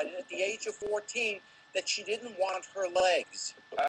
At the age of 14 that she didn't want her legs.